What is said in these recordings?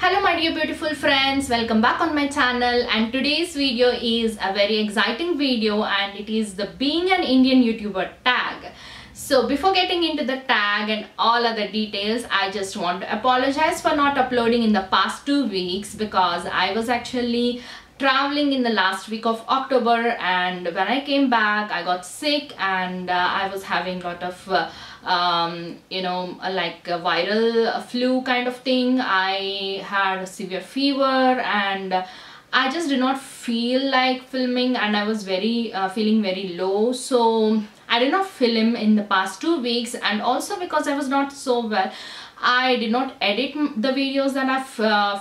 Hello my dear beautiful friends, welcome back on my channel, and today's video is a very exciting video and it is the being an Indian YouTuber tag. So before getting into the tag and all other details, I just want to apologize for not uploading in the past 2 weeks because I was actually traveling in the last week of October, and when I came back I got sick and I was having a lot of like a viral flu kind of thing. I had a severe fever and I just did not feel like filming, and I was feeling very low, so I did not film in the past 2 weeks. And also because I was not so well, I did not edit the videos that I've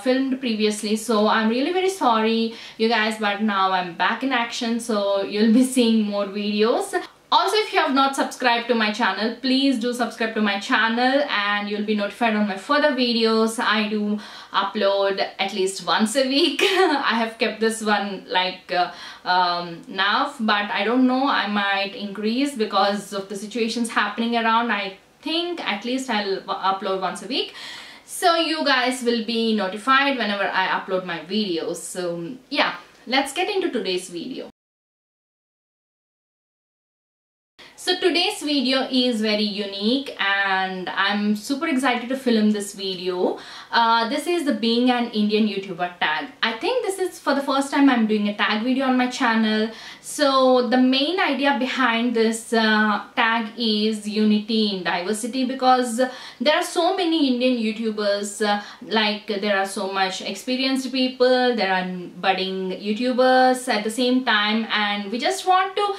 filmed previously, so I'm really very sorry you guys, but now I'm back in action, so you'll be seeing more videos. Also, if you have not subscribed to my channel, please do subscribe to my channel and you'll be notified on my further videos. I do upload at least once a week. I have kept this one like now, but I don't know, I might increase because of the situations happening around. I think at least I'll upload once a week, so you guys will be notified whenever I upload my videos. So yeah, let's get into today's video. So today's video is very unique and I'm super excited to film this video. This is the being an Indian YouTuber tag. I think this is for the first time I'm doing a tag video on my channel. So the main idea behind this tag is unity in diversity, because there are so many Indian YouTubers, like there are so much experienced people, there are budding YouTubers at the same time, and we just want to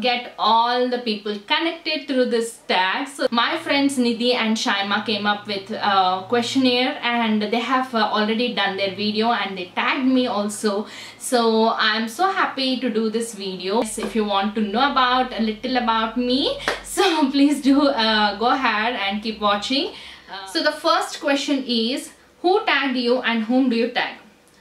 get all the people connected through this tag. So my friends Nidhi and Shaima came up with a questionnaire and they have already done their video and they tagged me also, so I'm so happy to do this video. So if you want to know about a little about me, so please do go ahead and keep watching. So the first question is, who tagged you and whom do you tag?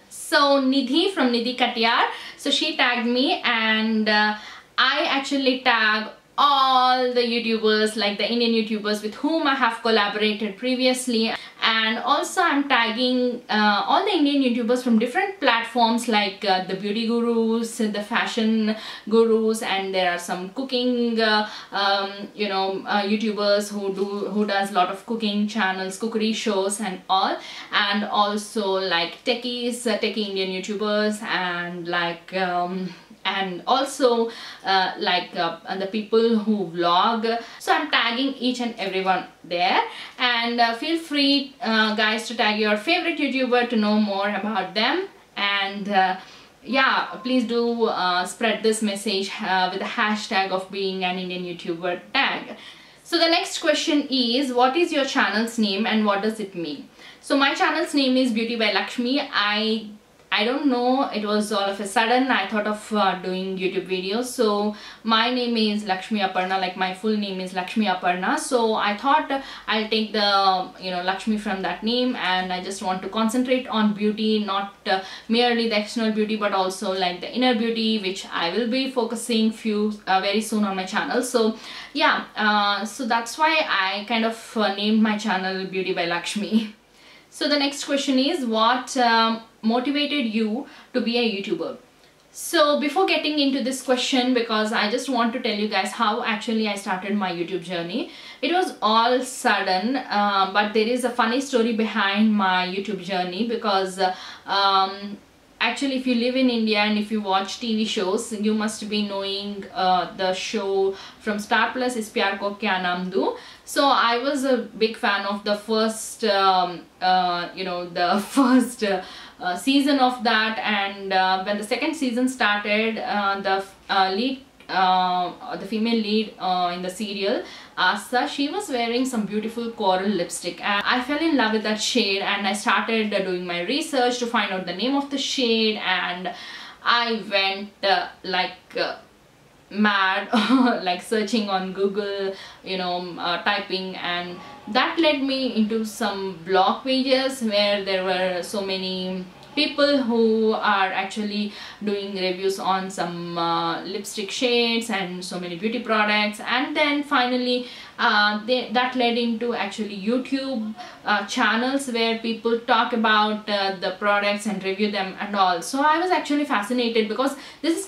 So Nidhi from Nidhi Katiyar, so she tagged me, and I actually tag all the YouTubers, like the Indian YouTubers with whom I have collaborated previously, and also I'm tagging all the Indian YouTubers from different platforms, like the beauty gurus, the fashion gurus, and there are some cooking YouTubers who does a lot of cooking channels, cookery shows and all, and also like techies, techie Indian YouTubers, and like the people who vlog. So I'm tagging each and everyone there, and feel free guys to tag your favorite YouTuber to know more about them. And yeah, please do spread this message with the hashtag of being an Indian YouTuber tag. So the next question is, what is your channel's name and what does it mean? So my channel's name is Beauty by Lakshmi. I don't know, it was all of a sudden I thought of doing YouTube videos, so my name is Lakshmi Aparna, like my full name is Lakshmi Aparna, so I thought I'll take the, you know, Lakshmi from that name, and I just want to concentrate on beauty, not merely the external beauty but also like the inner beauty, which I will be focusing very soon on my channel. So yeah, so that's why I kind of named my channel Beauty by Lakshmi. So the next question is, what motivated you to be a YouTuber? So before getting into this question, because I just want to tell you guys how actually I started my YouTube journey. It was all sudden, but there is a funny story behind my YouTube journey, because actually if you live in India and if you watch TV shows, you must be knowing the show from Star Plus is Pyar Ko Kya Naam Doon. So I was a big fan of the first season of that, and when the second season started, the female lead in the serial, Asa, she was wearing some beautiful coral lipstick and I fell in love with that shade, and I started doing my research to find out the name of the shade, and I went mad like searching on Google, you know, typing, and that led me into some blog pages where there were so many people who are actually doing reviews on some lipstick shades and so many beauty products, and then finally that led into actually YouTube channels where people talk about the products and review them and all. So I was actually fascinated because this is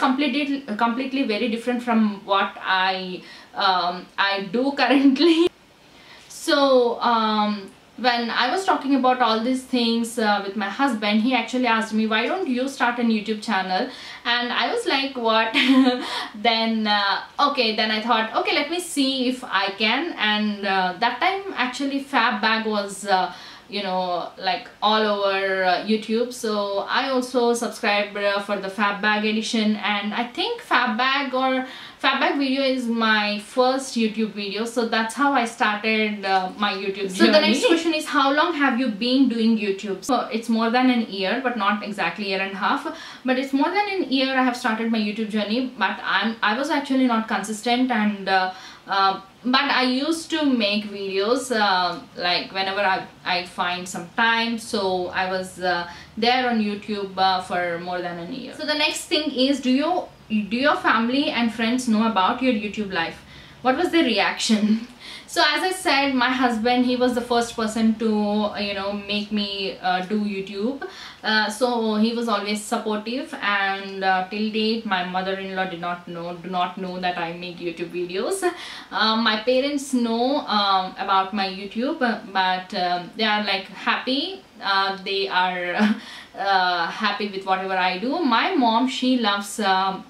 completely very different from what I do currently. So when I was talking about all these things with my husband, he actually asked me, why don't you start a YouTube channel? And I was like, what? Then okay, then I thought, okay, let me see if I can. And that time actually Fab Bag was you know, like all over YouTube. So I also subscribed for the Fab Bag edition, and I think Fab Bag or Fab Bag video is my first YouTube video. So that's how I started my YouTube journey. So the next question is, how long have you been doing YouTube? So it's more than an year, but not exactly year and a half, but it's more than an year I have started my YouTube journey. But I was actually not consistent, and but I used to make videos like whenever I find some time. So I was there on YouTube for more than a year. So the next thing is, do your family and friends know about your YouTube life? What was their reaction? So as I said, my husband, he was the first person to, you know, make me do YouTube. So he was always supportive, and till date my mother-in-law do not know that I make YouTube videos. My parents know about my YouTube, but they are like happy. They are happy with whatever I do. My mom, she loves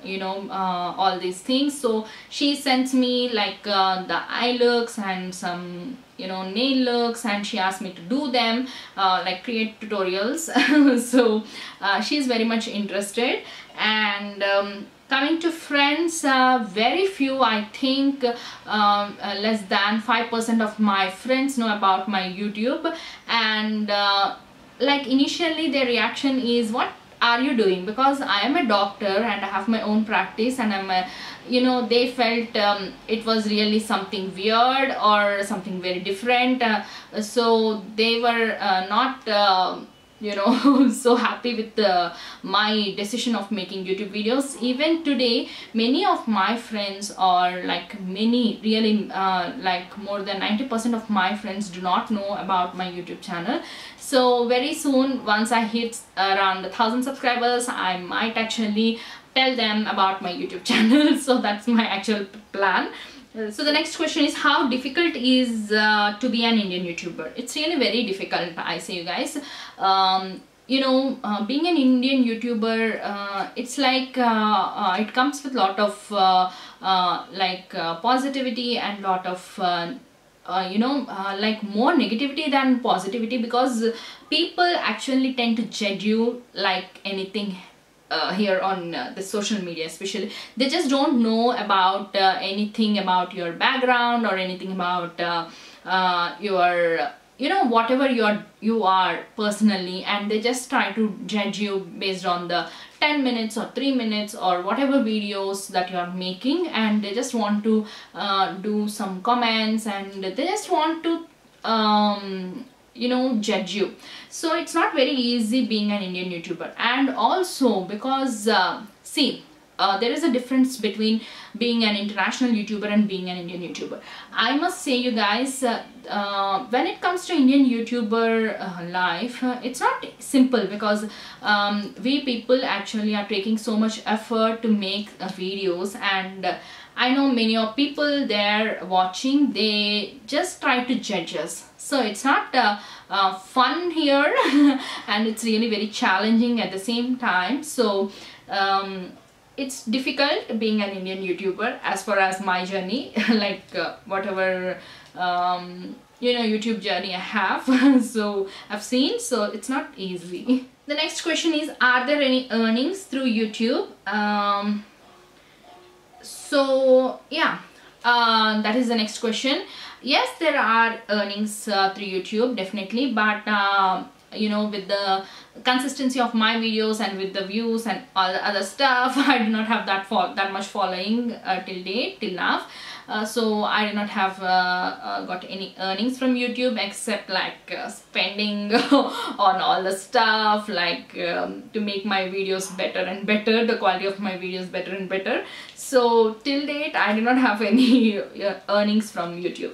you know, all these things. So she sends me like the eye looks and some, you know, nail looks, and she asked me to do them, like create tutorials. So she's very much interested. And coming to friends, very few, I think less than 5% of my friends know about my YouTube. And like initially their reaction is, what are you doing? Because I am a doctor and I have my own practice, and I'm a, you know, they felt it was really something weird or something very different. So they were not you know, so happy with my decision of making YouTube videos. Even today, many of my friends, or like many, really like more than 90% of my friends do not know about my YouTube channel. So very soon, once I hit around 1,000 subscribers, I might actually tell them about my YouTube channel. So that's my actual plan. So the next question is, how difficult is to be an Indian YouTuber? It's really very difficult, I say, you guys. You know, being an Indian YouTuber, it's like it comes with a lot of like positivity and lot of you know, like more negativity than positivity, because people actually tend to judge you like anything here on the social media. Especially, they just don't know about anything about your background or anything about your, you know, whatever you are personally, and they just try to judge you based on the 10 minutes or 3 minutes or whatever videos that you are making. And they just want to do some comments, and they just want to you know, judge you. So it's not very easy being an Indian YouTuber. And also because see, there is a difference between being an international YouTuber and being an Indian YouTuber. I must say, you guys, when it comes to Indian YouTuber life, it's not simple, because we people actually are taking so much effort to make videos. And I know many of people there watching, they just try to judge us. So it's not fun here, and it's really very challenging at the same time. So it's difficult being an Indian YouTuber as far as my journey, like whatever you know, YouTube journey I have, so I've seen. So it's not easy. The next question is, are there any earnings through YouTube? So yeah, that is the next question. Yes, there are earnings through YouTube, definitely, but you know, with the consistency of my videos and with the views and all the other stuff, I do not have that much following till now. so I did not have got any earnings from YouTube except like spending on all the stuff, like to make my videos better and better, the quality of my videos better and better. So till date I did not have any earnings from YouTube.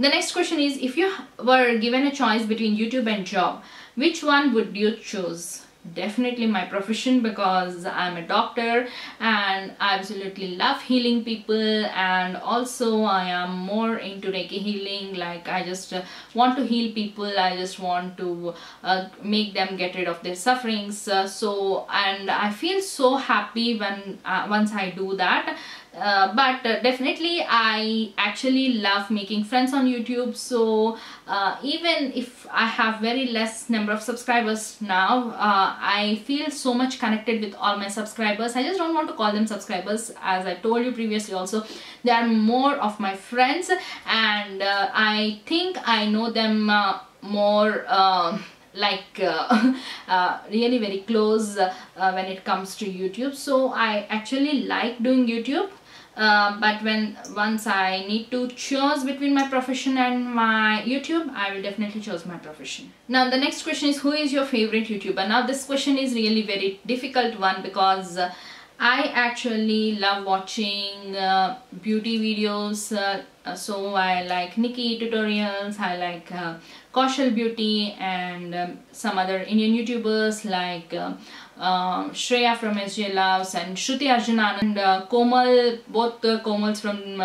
The next question is, if you were given a choice between YouTube and job, which one would you choose? Definitely my profession, because I'm a doctor and I absolutely love healing people, and also I am more into Reiki healing. Like I just want to heal people, I just want to make them get rid of their sufferings. And I feel so happy when once I do that. But definitely I actually love making friends on YouTube, so even if I have very less number of subscribers now, I feel so much connected with all my subscribers. I just don't want to call them subscribers, as I told you previously also, they are more of my friends, and I think I know them more like really very close when it comes to YouTube. So I actually like doing YouTube, but once I need to choose between my profession and my YouTube, I will definitely choose my profession. Now the next question is, who is your favorite YouTuber? Now this question is really very difficult one, because I actually love watching beauty videos, so I like Nikkie Tutorials, I like Koshal Beauty, and some other Indian YouTubers like Shreya from SJ Loves and Shruti Arjunan and Komal, both Komals from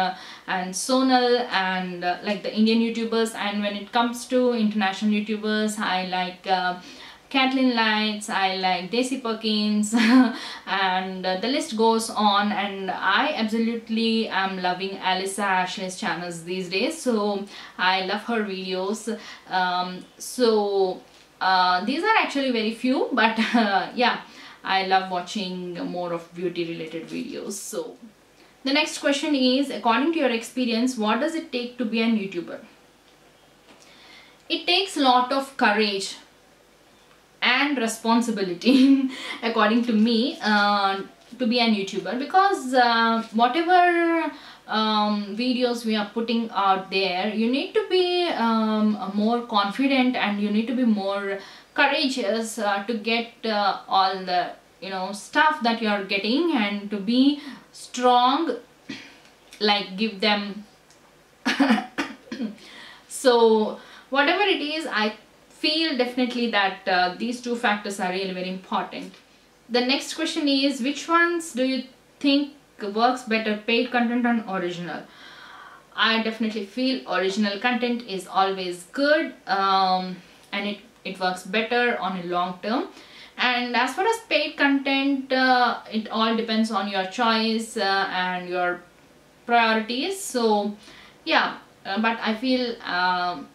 and Sonal, and like the Indian YouTubers. And when it comes to international YouTubers, I like Kathleen Lights, I like Daisy Perkins, and the list goes on. And I absolutely am loving Alyssa Ashley's channels these days, so I love her videos. These are actually very few, but yeah, I love watching more of beauty related videos. So the next question is, according to your experience, what does it take to be a YouTuber? It takes a lot of courage and responsibility according to me to be a YouTuber, because whatever videos we are putting out there, you need to be more confident, and you need to be more courageous to get all the, you know, stuff that you are getting, and to be strong, like give them so whatever it is, I feel definitely that these two factors are really very important. The next question is, which ones do you think works better, paid content or original? I definitely feel original content is always good, and it works better on a long term. And as far as paid content, it all depends on your choice and your priorities. So yeah, but I feel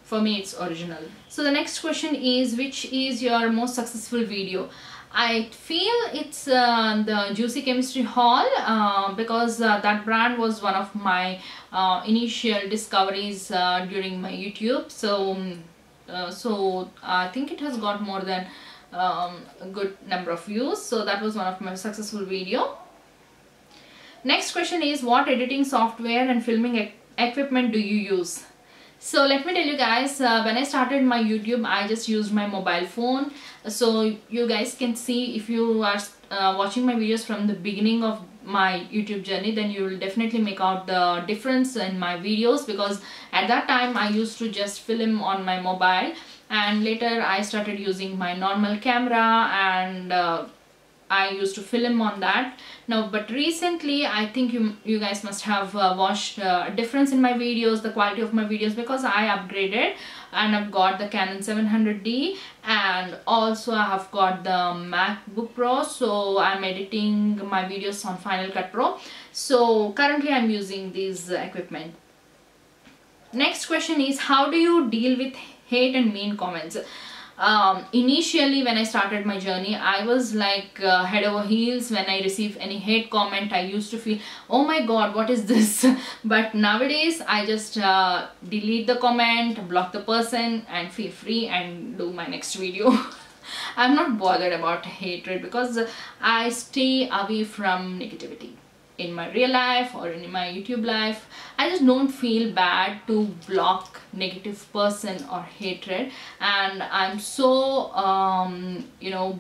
for me it's original. So the next question is, which is your most successful video? I feel it's the Juicy Chemistry haul, because that brand was one of my initial discoveries during my YouTube. So I think it has got more than a good number of views, so that was one of my successful video. Next question is, what editing software and filming equipment do you use? So let me tell you guys, when I started my YouTube, I just used my mobile phone. So you guys can see, if you are watching my videos from the beginning of my YouTube journey, then you will definitely make out the difference in my videos, because at that time I used to just film on my mobile, and later I started using my normal camera, and I used to film on that now. But recently I think you guys must have watched a difference in my videos, the quality of my videos, because I upgraded and I've got the Canon 700D, and also I have got the MacBook Pro, so I'm editing my videos on Final Cut Pro. So currently I'm using these equipment. Next question is, how do you deal with hate and mean comments? Initially when I started my journey, I was like head over heels. When I receive any hate comment, I used to feel, oh my god, what is this? But nowadays I just delete the comment, block the person, and feel free and do my next video. I'm not bothered about hatred, because I stay away from negativity. in my real life or in my YouTube life. I just don't feel bad to block negative person or hatred, and I'm so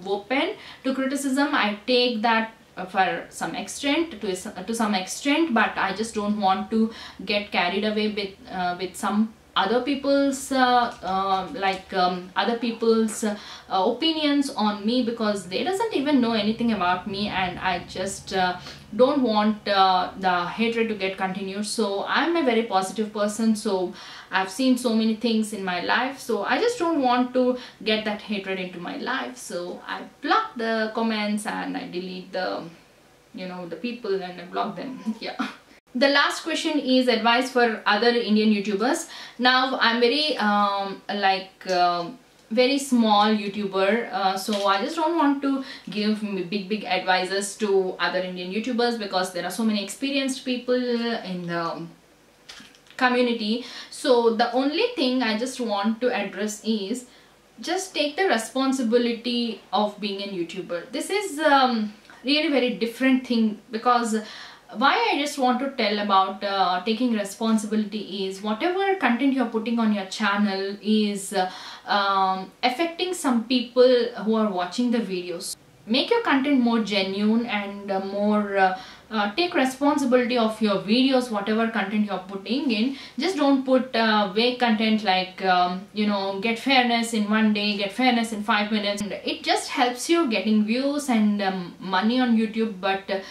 open to criticism. I take that for some extent, to some extent, but I just don't want to get carried away with some other people's opinions on me, because they doesn't even know anything about me, and I just don't want the hatred to get continued. So I'm a very positive person, so I've seen so many things in my life, so I just don't want to get that hatred into my life. So I block the comments and I delete the the people, and I block them. Yeah. The last question is advice for other Indian YouTubers. Now I'm very very small YouTuber, so I just don't want to give big advices to other Indian YouTubers, because there are so many experienced people in the community. So the only thing I just want to address is just take the responsibility of being a YouTuber. This is really very different thing, because why I just want to tell about taking responsibility is whatever content you're putting on your channel is affecting some people who are watching the videos. Make your content more genuine and more take responsibility of your videos, whatever content you're putting in. Just don't put vague content like get fairness in one day, get fairness in 5 minutes. And it just helps you getting views and money on YouTube, but at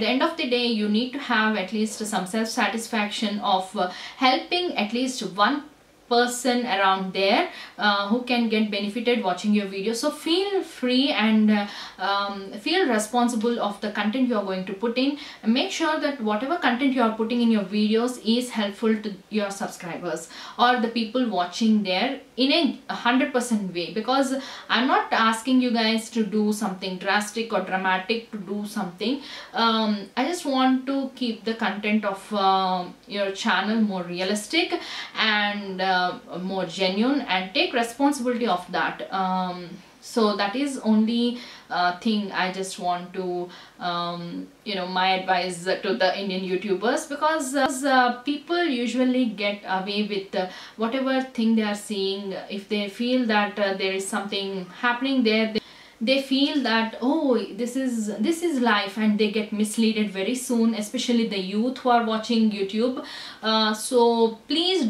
the end of the day you need to have at least some self-satisfaction of helping at least one person around there who can get benefited watching your video. So feel free and feel responsible of the content you are going to put in, and make sure that whatever content you are putting in your videos is helpful to your subscribers or the people watching there in a 100% way, because I'm not asking you guys to do something drastic or dramatic, to do something. I just want to keep the content of your channel more realistic and more genuine, and take responsibility of that. So that is only thing I just want to my advice to the Indian YouTubers, because people usually get away with whatever thing they are seeing. If they feel that there is something happening there, they feel that, oh, this is life, and they get misled very soon, especially the youth who are watching YouTube. So please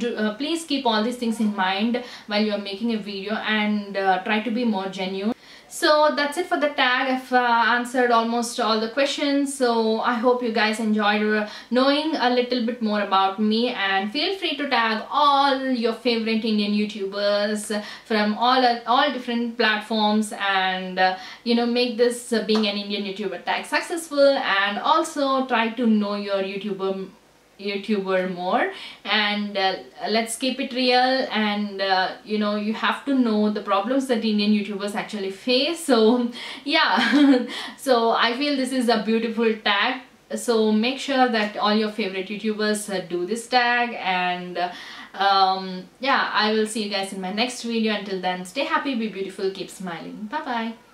keep all these things in mind while you are making a video, and try to be more genuine. So that's it for the tag. I've answered almost all the questions, so I hope you guys enjoyed knowing a little bit more about me, and feel free to tag all your favorite Indian YouTubers from all different platforms, and make this being an Indian YouTuber tag successful. And also try to know your YouTuber more, and let's keep it real, and you have to know the problems that Indian YouTubers actually face. So yeah. So I feel this is a beautiful tag, so make sure that all your favorite YouTubers do this tag, and yeah, I will see you guys in my next video. Until then, stay happy, be beautiful, keep smiling. Bye bye.